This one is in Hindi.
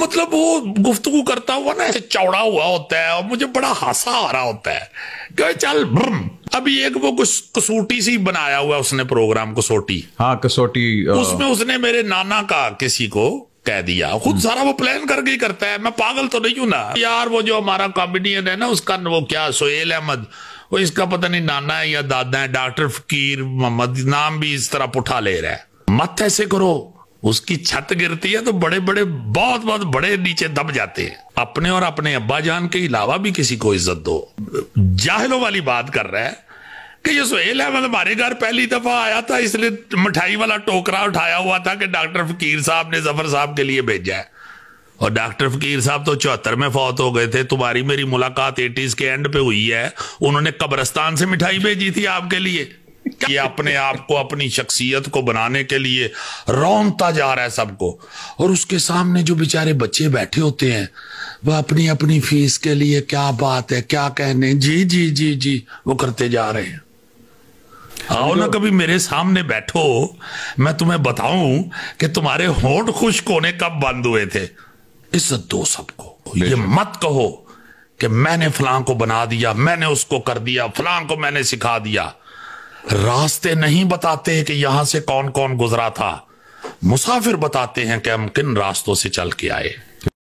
मतलब वो गुफ्तगू करता हुआ ना ऐसे चौड़ा हुआ होता है और मुझे बड़ा हासा आ रहा होता है कि चल अभी एक वो कुछ कसौटी सी बनाया हुआ उसने प्रोग्राम कसौटी, हाँ कसौटी, उसमें उसने मेरे नाना का किसी को कह दिया, खुद सारा वो प्लान करके ही करता है, मैं पागल तो नहीं हूं ना यार। वो जो हमारा कॉमेडियन है ना उसका वो क्या सोहैल अहमद, वो इसका पता नहीं नाना है या दादा है, डॉक्टर फकीर मोहम्मद नाम भी इस तरह पुठा ले रहा है। मत ऐसे करो, उसकी छत गिरती है तो बड़े बड़े बहुत बहुत बड़े नीचे दब जाते हैं। अपने और अपने अब्बा जान के अलावा भी किसी को इज्जत दो। जाहिलों वाली बात कर रहा है कि ये सोहैल अहमद हमारे घर पहली दफा आया था, इसलिए मिठाई वाला टोकरा उठाया हुआ था कि डॉक्टर फकीर साहब ने जफर साहब के लिए भेजा है। और डॉक्टर फकीर साहब तो 74 में फौत हो गए थे, तुम्हारी मेरी मुलाकात 80s के एंड पे हुई है। उन्होंने कब्रिस्तान से मिठाई भेजी थी आपके लिए। ये अपने आप को, अपनी शख्सियत को बनाने के लिए रौंदता जा रहा है सबको, और उसके सामने जो बेचारे बच्चे बैठे होते हैं वह अपनी अपनी फीस के लिए क्या बात है, क्या कहने, जी जी जी जी वो करते जा रहे हैं। आओ ना कभी मेरे सामने बैठो, मैं तुम्हें बताऊं कि तुम्हारे होंठ खुश्क होने कब बंद हुए थे। इज्जत दो सबको, ये मत कहो कि मैंने फलां को बना दिया, मैंने उसको कर दिया, फलां को मैंने सिखा दिया। रास्ते नहीं बताते कि यहां से कौन कौन गुजरा था, मुसाफिर बताते हैं कि हम किन रास्तों से चल के आए।